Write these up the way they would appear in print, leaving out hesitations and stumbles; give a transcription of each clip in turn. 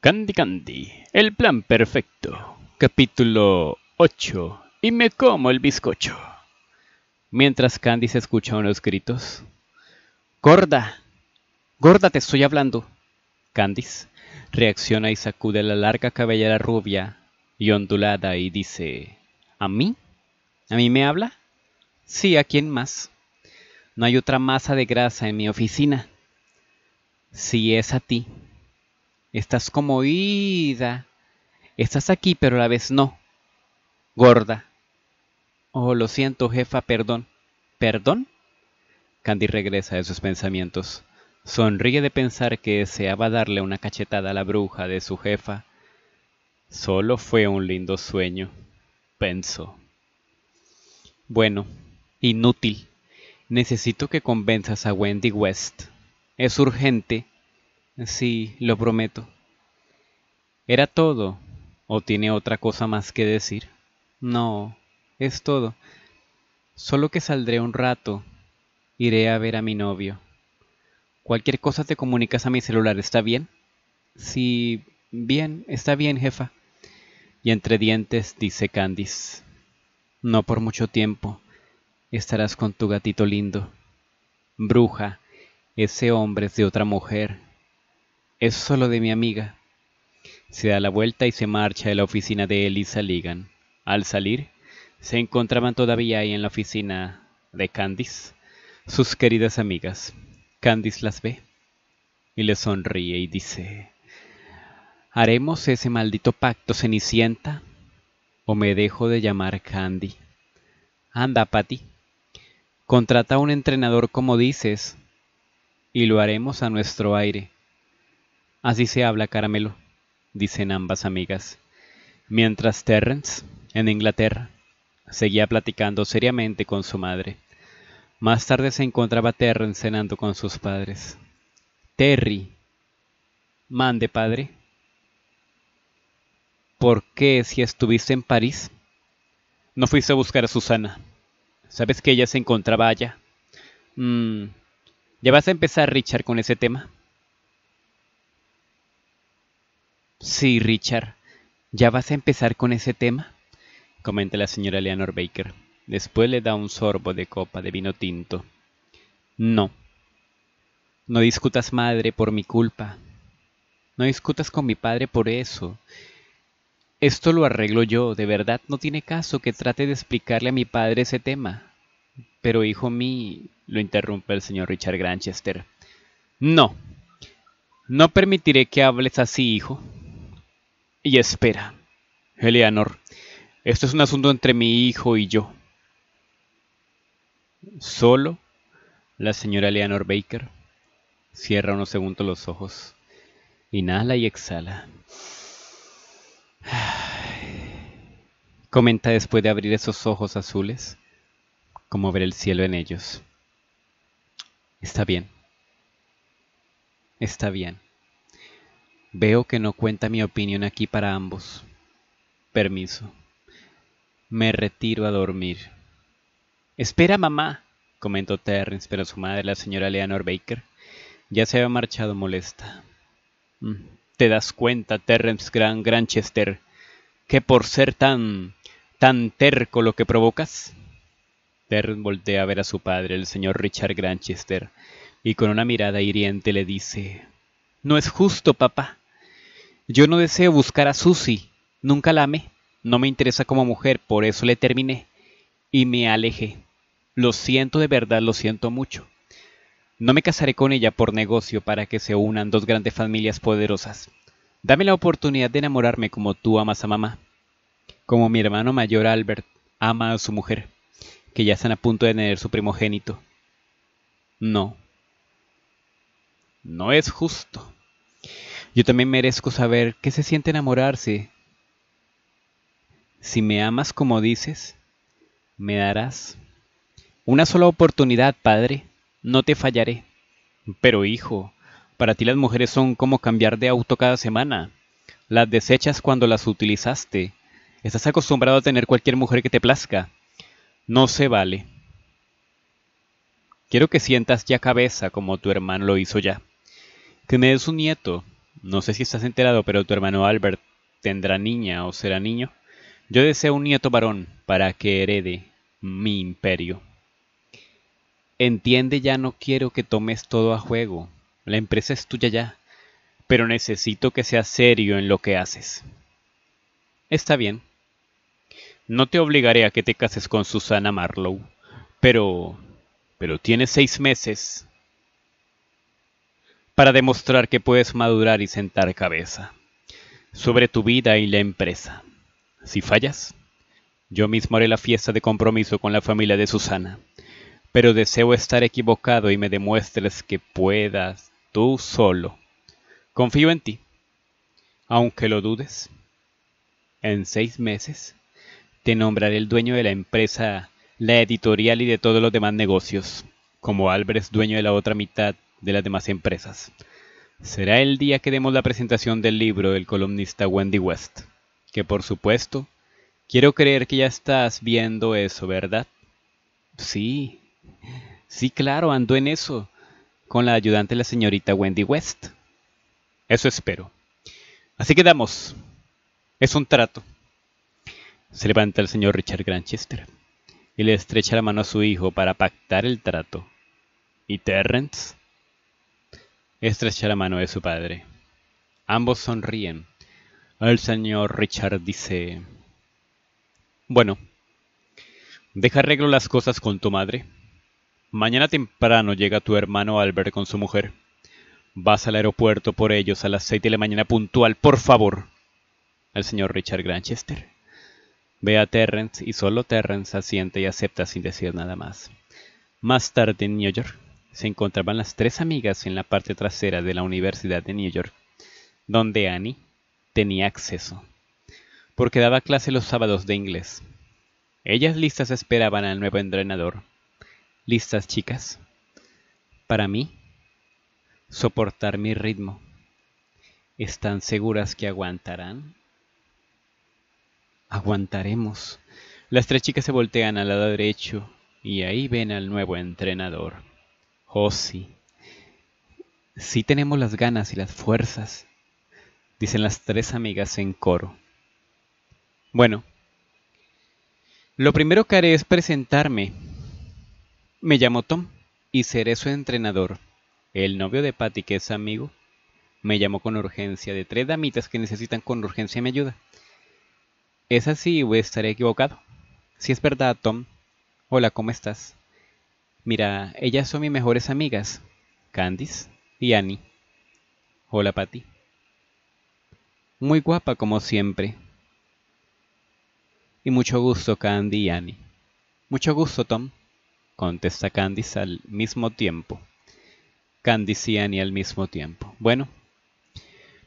Candy Candy, el plan perfecto, capítulo 8, y me como el bizcocho. Mientras Candice escucha unos gritos. ¡Gorda! ¡Gorda, te estoy hablando! Candice reacciona y sacude la larga cabellera rubia y ondulada y dice, ¿a mí? ¿A mí me habla? Sí, ¿a quién más? No hay otra masa de grasa en mi oficina. Sí, es a ti. Estás como oída. Estás aquí, pero a la vez no. Gorda. Oh, lo siento, jefa, perdón. ¿Perdón? Candy regresa de sus pensamientos. Sonríe de pensar que deseaba darle una cachetada a la bruja de su jefa. Solo fue un lindo sueño, pensó. Bueno, inútil. Necesito que convenzas a Wendy West. Es urgente. Sí, lo prometo. ¿Era todo? ¿O tiene otra cosa más que decir? No, es todo. Solo que saldré un rato. Iré a ver a mi novio. Cualquier cosa te comunicas a mi celular, ¿está bien? Sí, bien, está bien, jefa. Y entre dientes dice Candice. No por mucho tiempo. Estarás con tu gatito lindo. Bruja, ese hombre es de otra mujer. Es solo de mi amiga. Se da la vuelta y se marcha de la oficina de Elisa Leagan. Al salir, se encontraban todavía ahí en la oficina de Candice, sus queridas amigas. Candice las ve y le sonríe y dice, ¿haremos ese maldito pacto, Cenicienta? ¿O me dejo de llamar Candy? Anda, Patty. Contrata a un entrenador como dices y lo haremos a nuestro aire. Así se habla, caramelo, dicen ambas amigas. Mientras Terrence, en Inglaterra, seguía platicando seriamente con su madre. Más tarde se encontraba Terrence cenando con sus padres. Terry, mande, padre. ¿Por qué, si estuviste en París, no fuiste a buscar a Susana? ¿Sabes que ella se encontraba allá? ¿Ya vas a empezar, Richard, con ese tema? Sí, Richard, ¿ya vas a empezar con ese tema? Comenta la señora Eleanor Baker. Después le da un sorbo de copa de vino tinto. No. No discutas, madre, por mi culpa. No discutas con mi padre por eso. Esto lo arreglo yo, de verdad. No tiene caso que trate de explicarle a mi padre ese tema. Pero, hijo mío, lo interrumpe el señor Richard Granchester. No. No permitiré que hables así, hijo. Y espera, Eleanor, esto es un asunto entre mi hijo y yo. Solo la señora Eleanor Baker cierra unos segundos los ojos, inhala y exhala. Comenta después de abrir esos ojos azules, como ver el cielo en ellos. Está bien. Está bien. Veo que no cuenta mi opinión aquí para ambos. Permiso. Me retiro a dormir. Espera, mamá, comentó Terrence, pero su madre, la señora Eleanor Baker, ya se había marchado molesta. ¿Te das cuenta, Terrence Granchester, que por ser tan terco lo que provocas? Terrence voltea a ver a su padre, el señor Richard Granchester, y con una mirada hiriente le dice, no es justo, papá. Yo no deseo buscar a Susie. Nunca la amé. No me interesa como mujer, por eso le terminé. Y me alejé. Lo siento de verdad, lo siento mucho. No me casaré con ella por negocio para que se unan dos grandes familias poderosas. Dame la oportunidad de enamorarme como tú amas a mamá. Como mi hermano mayor Albert ama a su mujer, que ya están a punto de tener su primogénito. No. No es justo. Yo también merezco saber qué se siente enamorarse. Si me amas como dices, me darás una sola oportunidad, padre. No te fallaré. Pero, hijo, para ti las mujeres son como cambiar de auto cada semana. Las desechas cuando las utilizaste. Estás acostumbrado a tener cualquier mujer que te plazca. No se vale. Quiero que sientas ya cabeza como tu hermano lo hizo ya. Que me des un nieto. No sé si estás enterado, pero tu hermano Albert tendrá niña o será niño. Yo deseo un nieto varón para que herede mi imperio. Entiende, ya no quiero que tomes todo a juego. La empresa es tuya ya, pero necesito que seas serio en lo que haces. Está bien. No te obligaré a que te cases con Susana Marlowe, pero tienes 6 meses para demostrar que puedes madurar y sentar cabeza sobre tu vida y la empresa. Si fallas, yo mismo haré la fiesta de compromiso con la familia de Susana, pero deseo estar equivocado y me demuestres que puedas tú solo. Confío en ti, aunque lo dudes. En 6 meses te nombraré el dueño de la empresa, la editorial y de todos los demás negocios, como Álvarez dueño de la otra mitad de las demás empresas. Será el día que demos la presentación del libro del columnista Wendy West, que por supuesto, quiero creer que ya estás viendo eso, ¿verdad? Sí, claro, ando en eso, con la ayudante de la señorita Wendy West. Eso espero. Así quedamos. Es un trato. Se levanta el señor Richard Granchester y le estrecha la mano a su hijo para pactar el trato. ¿Y Terrence? Estrecha la mano de su padre. Ambos sonríen. El señor Richard dice: bueno, deja arreglo las cosas con tu madre. Mañana temprano llega tu hermano Albert con su mujer. Vas al aeropuerto por ellos a las 6 de la mañana puntual, por favor. El señor Richard Granchester ve a Terrence y solo Terrence asiente y acepta sin decir nada más. Más tarde en New York se encontraban las 3 amigas en la parte trasera de la Universidad de New York, donde Annie tenía acceso, porque daba clase los sábados de inglés. Ellas listas esperaban al nuevo entrenador. ¿Listas, chicas? Para mí, soportar mi ritmo. ¿Están seguras que aguantarán? Aguantaremos. Las 3 chicas se voltean al lado derecho y ahí ven al nuevo entrenador. Oh, sí. Sí tenemos las ganas y las fuerzas, dicen las 3 amigas en coro. Bueno, lo primero que haré es presentarme. Me llamo Tom y seré su entrenador. El novio de Patty, que es amigo, me llamó con urgencia de 3 damitas que necesitan con urgencia mi ayuda. ¿Es así o estaré equivocado? Si es verdad, Tom. Hola, ¿cómo estás? Mira, ellas son mis mejores amigas, Candice y Annie. Hola, Patty. Muy guapa como siempre. Y mucho gusto, Candy y Annie. Mucho gusto, Tom, contesta Candice al mismo tiempo. Candice y Annie al mismo tiempo. Bueno,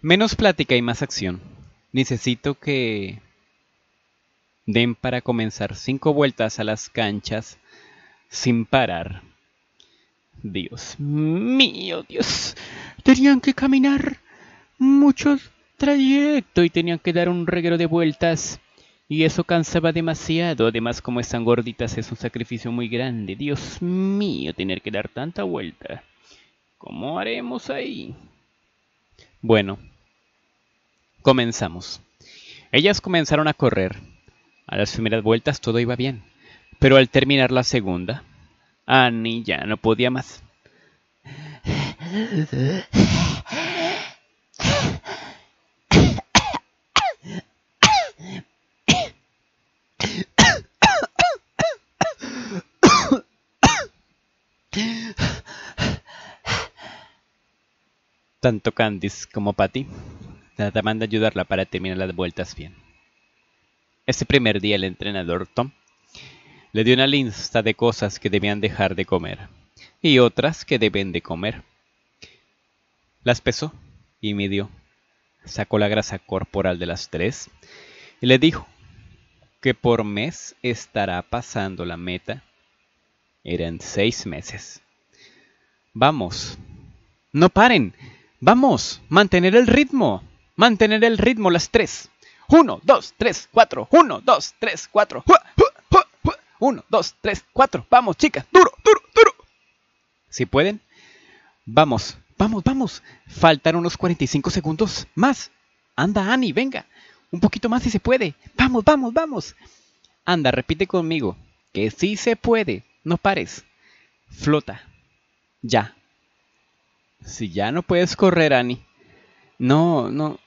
menos plática y más acción. Necesito que den para comenzar 5 vueltas a las canchas sin parar. Dios mío, Dios. Tenían que caminar muchos trayecto y tenían que dar un reguero de vueltas y eso cansaba demasiado. Además, como están gorditas, es un sacrificio muy grande. Dios mío, tener que dar tanta vuelta. ¿Cómo haremos ahí? Bueno, comenzamos. Ellas comenzaron a correr. A las primeras vueltas todo iba bien, pero al terminar la segunda, Annie ya no podía más. Tanto Candice como Patty trataban de ayudarla para terminar las vueltas bien. Ese primer día el entrenador Tom le dio una lista de cosas que debían dejar de comer y otras que deben de comer. Las pesó y midió. Sacó la grasa corporal de las 3 y le dijo que por mes estará pasando la meta. Eran 6 meses. Vamos, no paren, vamos, mantener el ritmo las 3. 1, 2, 3, 4, 1, 2, 3, 4, 1, 2, 3, 4. Vamos, chicas. Duro, duro, duro. Si pueden. Vamos, vamos, vamos. Faltan unos 45 segundos más. Anda, Annie, venga. Un poquito más si se puede. Vamos, vamos, vamos. Anda, repite conmigo. Que sí se puede. No pares. Flota. Ya. Si ya no puedes correr, Annie. No, no.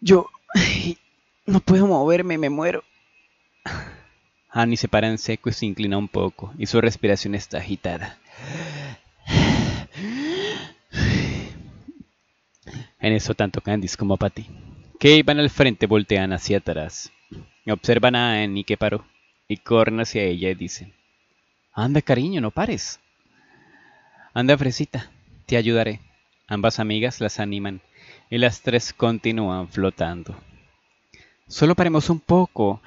Yo no puedo moverme, me muero. Annie se para en seco y se inclina un poco, y su respiración está agitada. En eso tanto Candice como Patty, que iban al frente, voltean hacia atrás. Observan a Annie que paró, y corren hacia ella y dicen: anda, cariño, no pares. Anda, fresita, te ayudaré. Ambas amigas las animan, y las tres continúan flotando. Solo paremos un poco.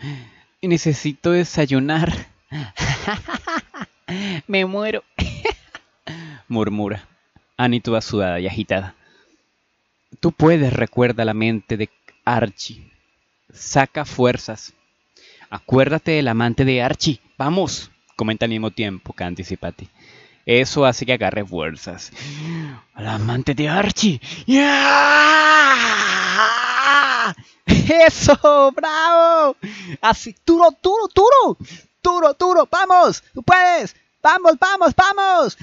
Necesito desayunar. Me muero. Murmura Annie, toda sudada y agitada. Tú puedes, recuerda la mente de Archie. Saca fuerzas. Acuérdate del amante de Archie. Vamos, comenta al mismo tiempo Candice y Patty. Eso hace que agarre fuerzas. ¡Al amante de Archie! ¡Yeah! ¡Eso! ¡Bravo! Así, duro, duro, duro. Duro, duro. ¡Vamos! ¡Tú puedes! ¡Vamos, vamos, vamos!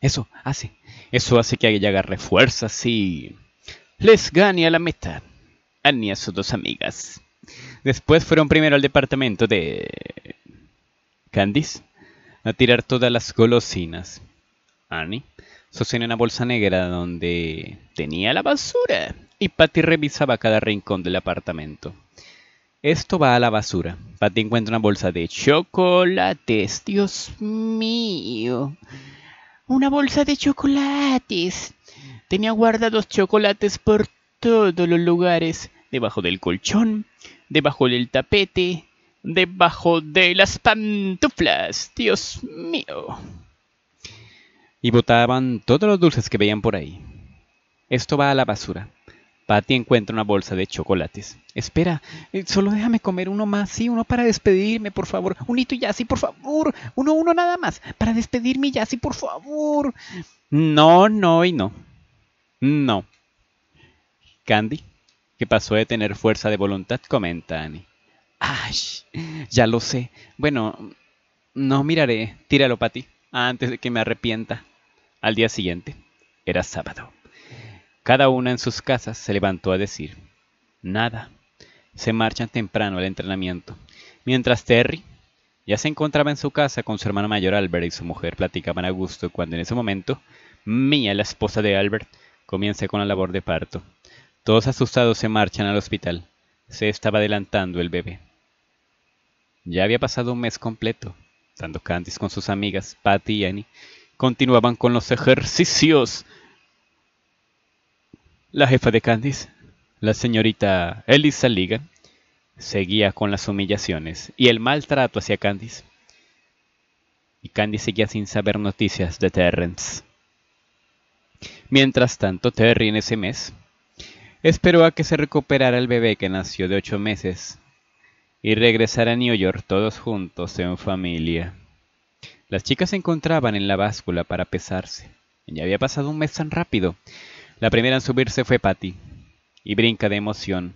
Eso hace que ella agarre fuerzas y les gane a la meta. Annie a sus dos amigas. Después fueron primero al departamento de Candice a tirar todas las golosinas. Annie sostenía una bolsa negra donde tenía la basura, y Patty revisaba cada rincón del apartamento. Esto va a la basura. Patty encuentra una bolsa de chocolates. Dios mío, una bolsa de chocolates. Tenía guardados chocolates por todos los lugares. Debajo del colchón, debajo del tapete, debajo de las pantuflas. Dios mío. Y botaban todos los dulces que veían por ahí. Esto va a la basura. Patty encuentra una bolsa de chocolates. Espera, solo déjame comer uno más. Sí, uno para despedirme, por favor. Unito ya, sí, por favor. Uno nada más. Para despedirme ya, sí, por favor. No, no y no. No. Candy, que pasó de tener fuerza de voluntad, comenta Annie. ¡Ay! Ya lo sé. Bueno, no miraré. Tíralo, Patty, antes de que me arrepienta. Al día siguiente, era sábado. Cada una en sus casas se levantó a decir nada. Se marchan temprano al entrenamiento. Mientras Terry ya se encontraba en su casa con su hermano mayor Albert y su mujer, platicaban a gusto cuando en ese momento Mía, la esposa de Albert, comienza con la labor de parto. Todos asustados se marchan al hospital. Se estaba adelantando el bebé. Ya había pasado un mes completo. Tanto Candice con sus amigas, Patty y Annie, continuaban con los ejercicios. La jefa de Candice, la señorita Elisa Leagan, seguía con las humillaciones y el maltrato hacia Candice. Y Candice seguía sin saber noticias de Terrence. Mientras tanto, Terry en ese mes esperó a que se recuperara el bebé que nació de 8 meses y regresara a New York todos juntos en familia. Las chicas se encontraban en la báscula para pesarse. Ya había pasado un mes tan rápido. La primera en subirse fue Patty y brinca de emoción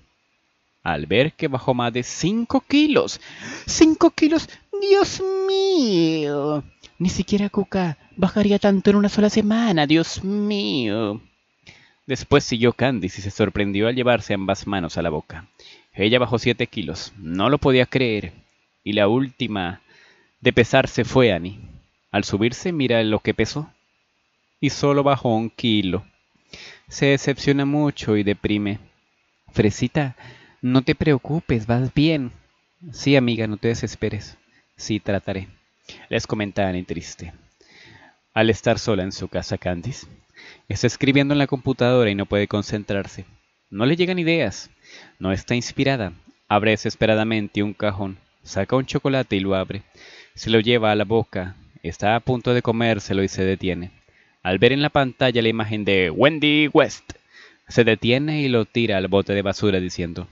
al ver que bajó más de 5 kilos. ¡5 kilos! ¡Dios mío! Ni siquiera Cuca bajaría tanto en una sola semana. ¡Dios mío! Después siguió Candice y se sorprendió al llevarse ambas manos a la boca. Ella bajó 7 kilos. No lo podía creer. Y la última de pesarse fue Annie. Al subirse, mira lo que pesó. Y solo bajó 1 kilo. Se decepciona mucho y deprime. Fresita, no te preocupes, vas bien. Sí, amiga, no te desesperes. Sí, trataré. Les comenta Annie triste. Al estar sola en su casa, Candice está escribiendo en la computadora y no puede concentrarse. No le llegan ideas. No está inspirada. Abre desesperadamente un cajón. Saca un chocolate y lo abre. Se lo lleva a la boca. Está a punto de comérselo y se detiene. Al ver en la pantalla la imagen de Wendy West, se detiene y lo tira al bote de basura diciendo: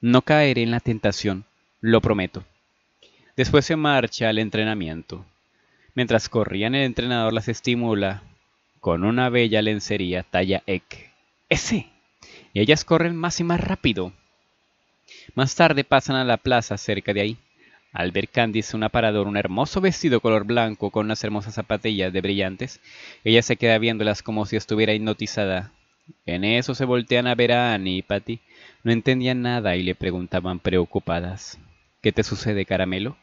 no caeré en la tentación, lo prometo. Después se marcha al entrenamiento. Mientras corrían, el entrenador las estimula con una bella lencería talla S. Y ellas corren más y más rápido. Más tarde pasan a la plaza cerca de ahí. Al ver Candice un aparador, un hermoso vestido color blanco con unas hermosas zapatillas de brillantes, ella se queda viéndolas como si estuviera hipnotizada. En eso se voltean a ver a Annie y Patty. No entendían nada y le preguntaban preocupadas: ¿qué te sucede, caramelo?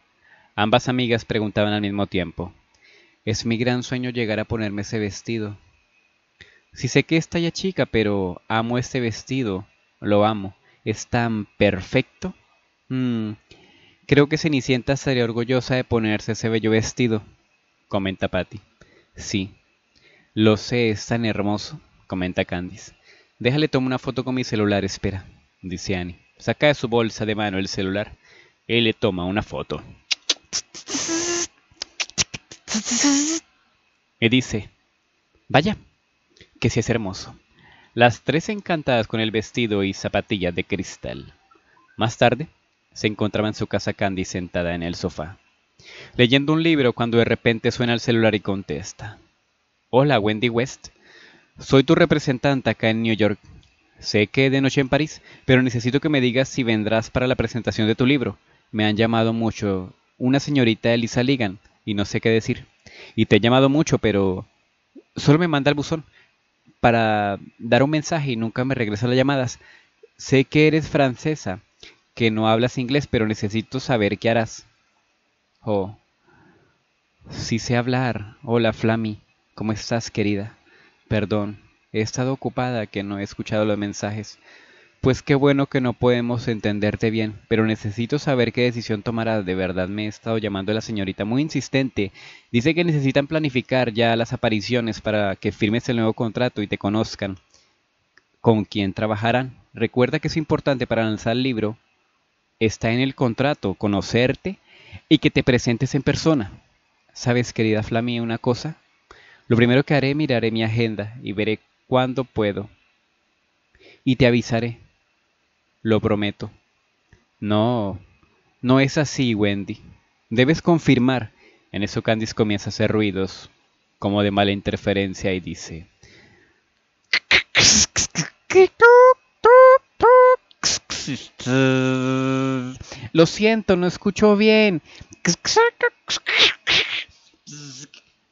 Ambas amigas preguntaban al mismo tiempo: es mi gran sueño llegar a ponerme ese vestido. Sí sé que es talla chica, pero amo este vestido. Lo amo. ¿Es tan perfecto? Creo que Cenicienta estaría orgullosa de ponerse ese bello vestido, comenta Patty. Sí, lo sé, es tan hermoso, comenta Candice. Déjale tomar una foto con mi celular, espera, dice Annie. Saca de su bolsa de mano el celular. Él le toma una foto. Y dice: vaya, que sí es hermoso. Las tres encantadas con el vestido y zapatillas de cristal. Más tarde, se encontraba en su casa Candy sentada en el sofá, leyendo un libro cuando de repente suena el celular y contesta. Hola, Wendy West. Soy tu representante acá en New York. Sé que es de noche en París, pero necesito que me digas si vendrás para la presentación de tu libro. Me han llamado mucho una señorita Elisa Leagan y no sé qué decir. Y te he llamado mucho, pero solo me manda al buzón para dar un mensaje y nunca me regresa las llamadas. Sé que eres francesa, que no hablas inglés, pero necesito saber qué harás. Oh, sí sé hablar. Hola, Flammy. ¿Cómo estás, querida? Perdón, he estado ocupada que no he escuchado los mensajes. Pues qué bueno que no podemos entenderte bien, pero necesito saber qué decisión tomarás. De verdad me he estado llamando a la señorita muy insistente. Dice que necesitan planificar ya las apariciones para que firmes el nuevo contrato y te conozcan. ¿Con quién trabajarán? Recuerda que es importante para lanzar el libro. Está en el contrato conocerte y que te presentes en persona. ¿Sabes, querida Flammy, una cosa? Lo primero que haré, miraré mi agenda y veré cuándo puedo. Y te avisaré. Lo prometo. No, no es así, Wendy. Debes confirmar. En eso Candice comienza a hacer ruidos como de mala interferencia y dice: lo siento, no escucho bien.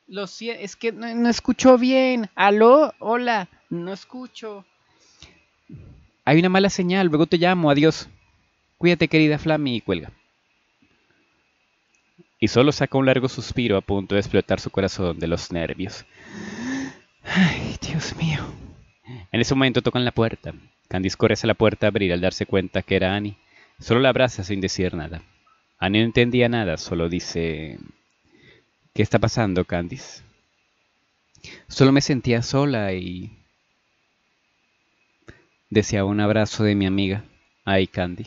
Lo siento, es que no escucho bien. ¿Aló? Hola, no escucho. Hay una mala señal, luego te llamo, adiós. Cuídate, querida Flammy, y cuelga. Y solo saca un largo suspiro a punto de explotar su corazón de los nervios. Ay, Dios mío. En ese momento tocan la puerta. Candice corre hacia la puerta a abrir al darse cuenta que era Annie. Solo la abraza sin decir nada. Annie no entendía nada, solo dice: ¿qué está pasando, Candice? Solo me sentía sola y deseaba un abrazo de mi amiga. Ay, Candy.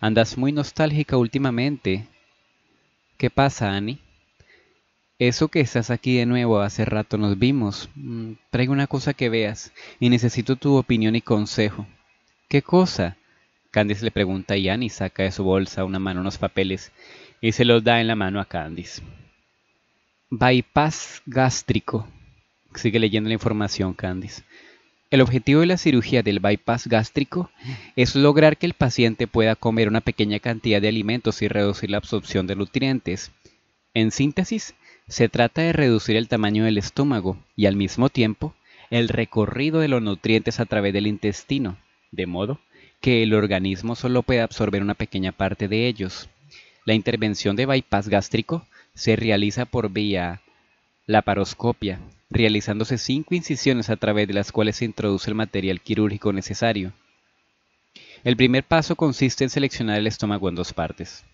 Andas muy nostálgica últimamente. ¿Qué pasa, Annie? Eso que estás aquí de nuevo, hace rato nos vimos. Traigo una cosa que veas y necesito tu opinión y consejo. ¿Qué cosa? Candice le pregunta y Annie saca de su bolsa una mano unos papeles y se los da en la mano a Candice. Bypass gástrico. Sigue leyendo la información, Candice. El objetivo de la cirugía del bypass gástrico es lograr que el paciente pueda comer una pequeña cantidad de alimentos y reducir la absorción de nutrientes. En síntesis, se trata de reducir el tamaño del estómago y al mismo tiempo el recorrido de los nutrientes a través del intestino, de modo que el organismo solo pueda absorber una pequeña parte de ellos. La intervención de bypass gástrico se realiza por vía laparoscopia, realizándose 5 incisiones a través de las cuales se introduce el material quirúrgico necesario. El primer paso consiste en seleccionar el estómago en 2 partes.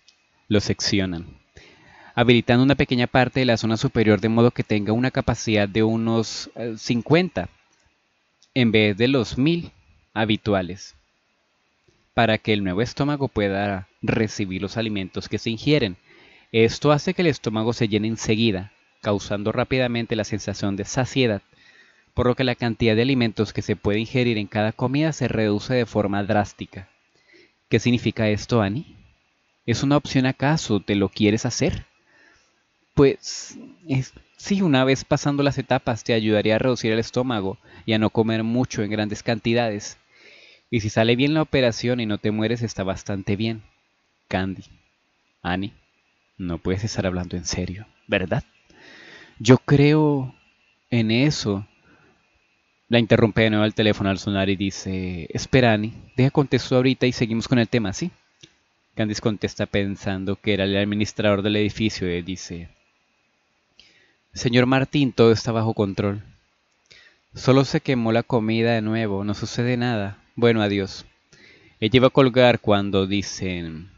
Lo seccionan, habilitando una pequeña parte de la zona superior de modo que tenga una capacidad de unos 50, en vez de los 1000 habituales, para que el nuevo estómago pueda recibir los alimentos que se ingieren. Esto hace que el estómago se llene enseguida, causando rápidamente la sensación de saciedad por lo que la cantidad de alimentos que se puede ingerir en cada comida se reduce de forma drástica. ¿Qué significa esto, Annie? ¿Es una opción acaso? ¿Te lo quieres hacer? Pues, sí, una vez pasando las etapas te ayudaría a reducir el estómago y a no comer mucho en grandes cantidades. Y si sale bien la operación y no te mueres, está bastante bien. Candy, Annie, no puedes estar hablando en serio, ¿verdad? Yo creo en eso. La interrumpe de nuevo el teléfono al sonar y dice: espera, Annie, deja contesto ahorita y seguimos con el tema, ¿sí? Candice contesta pensando que era el administrador del edificio y dice: señor Martín, todo está bajo control. Solo se quemó la comida de nuevo, no sucede nada. Bueno, adiós. Ella iba a colgar cuando dicen: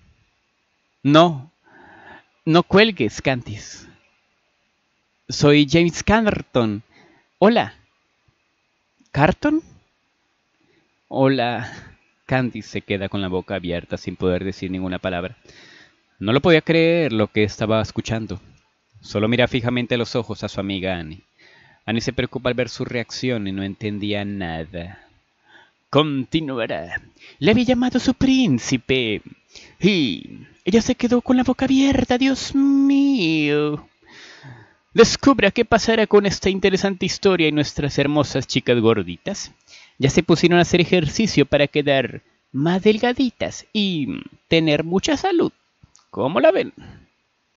no, no cuelgues, Candice. Soy James Carton. Hola. ¿Carton? Hola. Candice se queda con la boca abierta sin poder decir ninguna palabra. No lo podía creer lo que estaba escuchando. Solo mira fijamente los ojos a su amiga Annie. Annie se preocupa al ver su reacción y no entendía nada. Continuará. Le había llamado su príncipe. Y ella se quedó con la boca abierta. Dios mío. Descubra qué pasará con esta interesante historia y nuestras hermosas chicas gorditas. Ya se pusieron a hacer ejercicio para quedar más delgaditas y tener mucha salud. ¿Cómo la ven?